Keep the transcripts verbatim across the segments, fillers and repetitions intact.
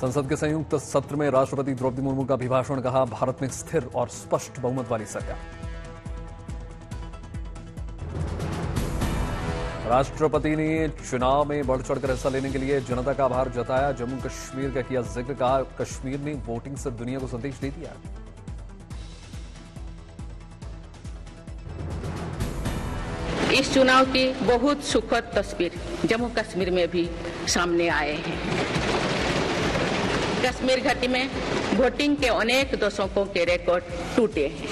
संसद के संयुक्त सत्र में राष्ट्रपति द्रौपदी मुर्मू का अभिभाषण, कहा भारत में स्थिर और स्पष्ट बहुमत वाली सरकार। राष्ट्रपति ने चुनाव में बढ़ चढ़कर हिस्सा लेने के लिए जनता का आभार जताया। जम्मू कश्मीर का किया जिक्र, कहा कश्मीर ने वोटिंग से दुनिया को संदेश दे दिया। इस चुनाव की बहुत सुखद तस्वीर जम्मू कश्मीर में भी सामने आए हैं। कश्मीर घाटी में वोटिंग के अनेक दशकों के रिकॉर्ड टूटे हैं।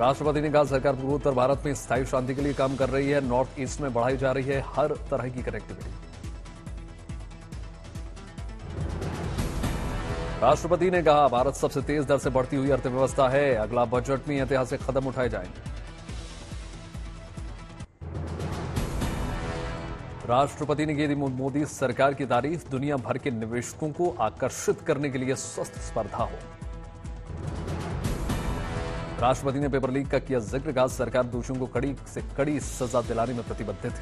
राष्ट्रपति ने कहा सरकार पूर्वोत्तर भारत में स्थायी शांति के लिए काम कर रही है। नॉर्थ ईस्ट में बढ़ाई जा रही है हर तरह की कनेक्टिविटी। राष्ट्रपति ने कहा भारत सबसे तेज दर से बढ़ती हुई अर्थव्यवस्था है। अगला बजट में ऐतिहासिक कदम उठाए जाएंगे। राष्ट्रपति ने की मोदी सरकार की तारीफ, दुनिया भर के निवेशकों को आकर्षित करने के लिए स्वस्थ स्पर्धा हो। राष्ट्रपति ने पेपर लीक का किया जिक्र, कहा सरकार दोषियों को कड़ी से कड़ी सजा दिलाने में प्रतिबद्ध है।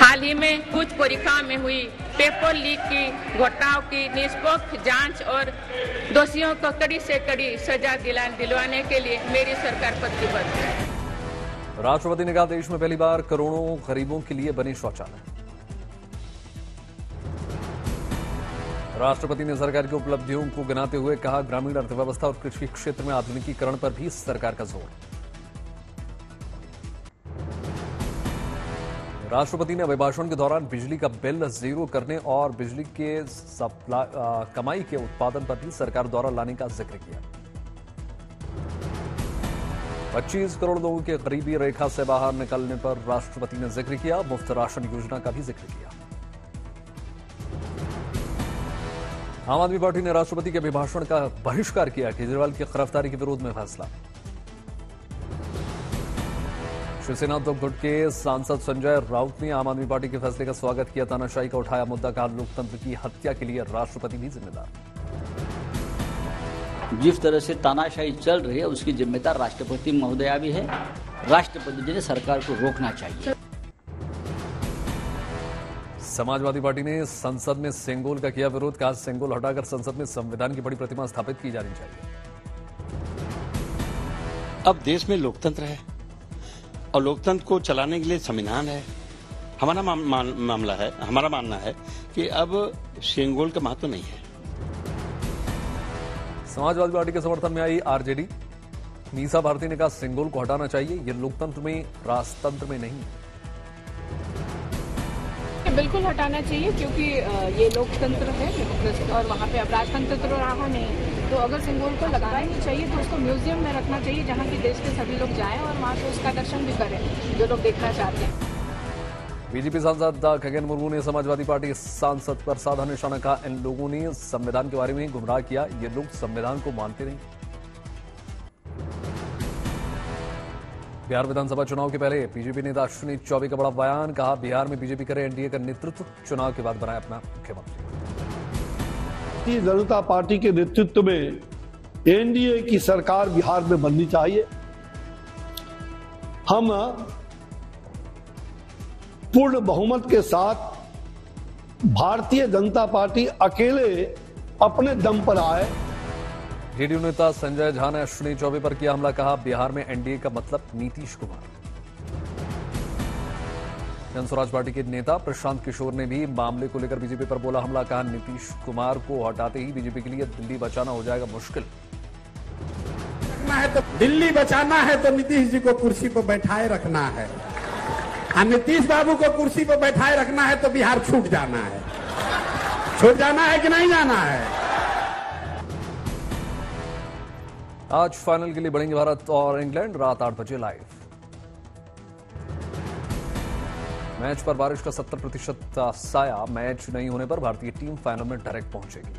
हाल ही में कुछ परीक्षाओं में हुई पेपर लीक की घटनाओं की निष्पक्ष जांच और दोषियों को कड़ी से कड़ी सजा दिलवाने के लिए मेरी सरकार प्रतिबद्ध है। राष्ट्रपति ने कहा देश में पहली बार करोड़ों गरीबों के लिए बने शौचालय। राष्ट्रपति ने सरकार की उपलब्धियों को गिनाते हुए कहा ग्रामीण अर्थव्यवस्था और कृषि क्षेत्र में आधुनिकीकरण पर भी सरकार का जोर। राष्ट्रपति ने अभिभाषण के दौरान बिजली का बिल जीरो करने और बिजली के सप्लाई कमाई के उत्पादन पर भी सरकार द्वारा लाने का जिक्र किया। पच्चीस करोड़ लोगों के गरीबी रेखा से बाहर निकलने पर राष्ट्रपति ने जिक्र किया। मुफ्त राशन योजना का भी जिक्र किया। आम आदमी पार्टी ने राष्ट्रपति के अभिभाषण का बहिष्कार किया। केजरीवाल की गिरफ्तारी के विरोध में फैसला। शिवसेना तो गुट के सांसद संजय राउत ने आम आदमी पार्टी के फैसले का स्वागत किया। तानाशाही का उठाया मुद्दा, कहा लोकतंत्र की हत्या के लिए राष्ट्रपति भी जिम्मेदार। जिस तरह से तानाशाही चल रही है उसकी जिम्मेदार राष्ट्रपति महोदया भी है। राष्ट्रपति जी ने सरकार को रोकना चाहिए। समाजवादी पार्टी ने संसद में सेंगोल का किया विरोध, कहा सेंगोल हटाकर संसद में संविधान की बड़ी प्रतिमा स्थापित की जानी चाहिए। अब देश में लोकतंत्र है और लोकतंत्र को चलाने के लिए संविधान है। हमारा मा, मा, मामला है हमारा मानना है कि अब सेंगोल का महत्व नहीं है। समाजवादी पार्टी के समर्थन में आई आरजेडी। मीसा भारती ने कहा सेंगोल को हटाना चाहिए, ये लोकतंत्र में राजतंत्र में नहीं है। बिल्कुल हटाना चाहिए क्योंकि ये लोकतंत्र है और वहाँ पे अब राजतंत्र तो रहा नहीं, तो अगर सिंबोल को लगाना ही चाहिए तो उसको म्यूजियम में रखना चाहिए जहाँ की देश के सभी लोग जाएं और वहाँ से उसका दर्शन भी करें जो लोग देखना चाहते हैं। बीजेपी सांसद गगन मुर्मू ने समाजवादी पार्टी सांसद पर साधा निशाना, कहा इन लोगों ने संविधान के बारे में गुमराह किया, ये लोग संविधान को मानते नहीं। बिहार विधानसभा चुनाव के पहले बीजेपी नेता अश्विनी चौबे का बड़ा बयान, कहा बिहार में बीजेपी करे एनडीए का नेतृत्व, चुनाव के बाद बनाए अपना मुख्यमंत्री। भारतीय जनता पार्टी के नेतृत्व में एनडीए की सरकार बिहार में बननी चाहिए। हम पूर्ण बहुमत के साथ भारतीय जनता पार्टी अकेले अपने दम पर आए। जेडीयू नेता संजय झा ने अश्विनी चौबे पर किया हमला, कहा बिहार में एनडीए का मतलब नीतीश कुमार। जन स्वराज पार्टी के नेता प्रशांत किशोर ने भी मामले को लेकर बीजेपी पर बोला हमला, कहा नीतीश कुमार को हटाते ही बीजेपी के लिए दिल्ली बचाना हो जाएगा मुश्किल। है तो दिल्ली बचाना है तो नीतीश जी को कुर्सी पर बैठाए रखना है, और नीतीश बाबू को कुर्सी पर बैठाए रखना है तो बिहार छूट जाना है। छूट जाना है कि नहीं जाना है। आज फाइनल के लिए बढ़ेंगे भारत और इंग्लैंड, रात आठ बजे लाइव। मैच पर बारिश का सत्तर प्रतिशत साया, मैच नहीं होने पर भारतीय टीम फाइनल में डायरेक्ट पहुंचेगी।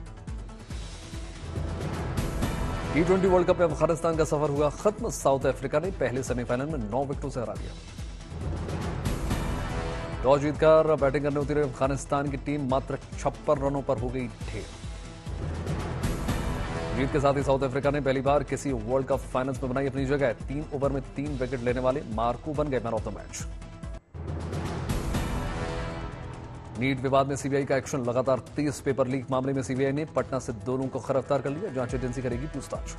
टी ट्वेंटी वर्ल्ड कप में अफगानिस्तान का सफर हुआ खत्म, साउथ अफ्रीका ने पहले सेमीफाइनल में नौ विकेटों से हरा दिया। टॉस जीतकर बैटिंग करने उतरे अफगानिस्तान की टीम, मात्र छप्पन रनों पर हो गई ढेर। जीत के साथ ही साउथ अफ्रीका ने पहली बार किसी वर्ल्ड कप फाइनल्स में बनाई अपनी जगह। तीन ओवर में तीन विकेट लेने वाले मार्को बन गए man of the match. NEET विवाद में सीबीआई का एक्शन लगातार तेज। पेपर लीक मामले में सीबीआई ने पटना से दो लोगों को गिरफ्तार कर लिया। जांच एजेंसी करेगी पूछताछ।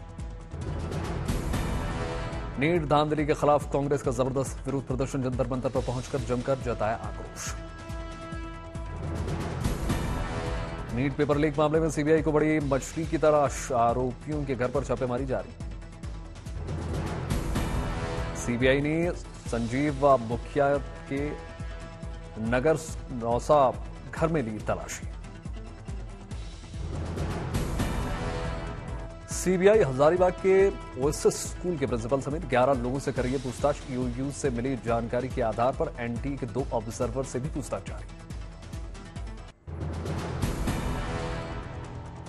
नीट धांधली के खिलाफ कांग्रेस का जबरदस्त विरोध प्रदर्शन। जंतर मंतर पर पहुंचकर जमकर जताया आक्रोश। नीट पेपर लीक मामले में सीबीआई को बड़ी मछली की तरह आरोपियों के घर पर छापेमारी जारी। सीबीआई ने संजीव मुखिया के नगर नौसा घर में ली तलाशी। सीबीआई हजारीबाग के ओएसएस स्कूल के प्रिंसिपल समेत ग्यारह लोगों से करेगी पूछताछ। यूयू से मिली जानकारी के आधार पर एनटी के दो ऑब्जर्वर से भी पूछताछ जारी।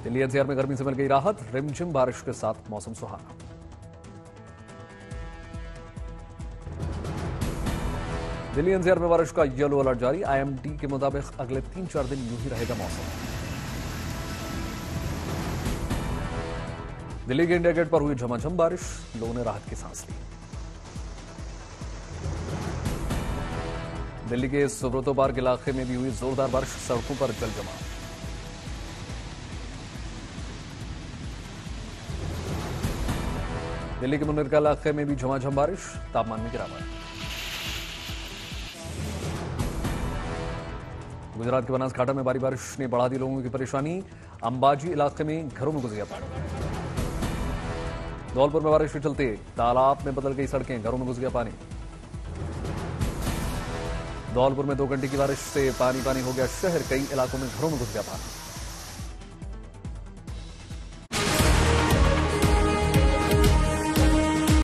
दिल्ली एनसीआर में गर्मी से मिल गई राहत। रिमझिम बारिश के साथ मौसम सुहाना। दिल्ली एनसीआर में बारिश का येलो अलर्ट जारी। आईएमडी के मुताबिक अगले तीन चार दिन यूं ही रहेगा मौसम। दिल्ली के इंडिया गेट पर हुई झमाझम बारिश। लोगों ने राहत की सांस ली। दिल्ली के सुब्रतो पार्क इलाके में भी हुई जोरदार बारिश। सड़कों पर जल जमाव। दिल्ली के मुनरका इलाके में भी झमाझम बारिश। तापमान में गिरावट। गुजरात के बनासकांठा में भारी बारिश ने बढ़ा दी लोगों की परेशानी। अंबाजी इलाके में घरों में घुस गया पानी। धौलपुर में बारिश के चलते तालाब में बदल गई सड़कें। घरों में घुस गया पानी। धौलपुर में दो घंटे की बारिश से पानी पानी हो गया शहर। कई इलाकों में घरों में घुस गया पानी।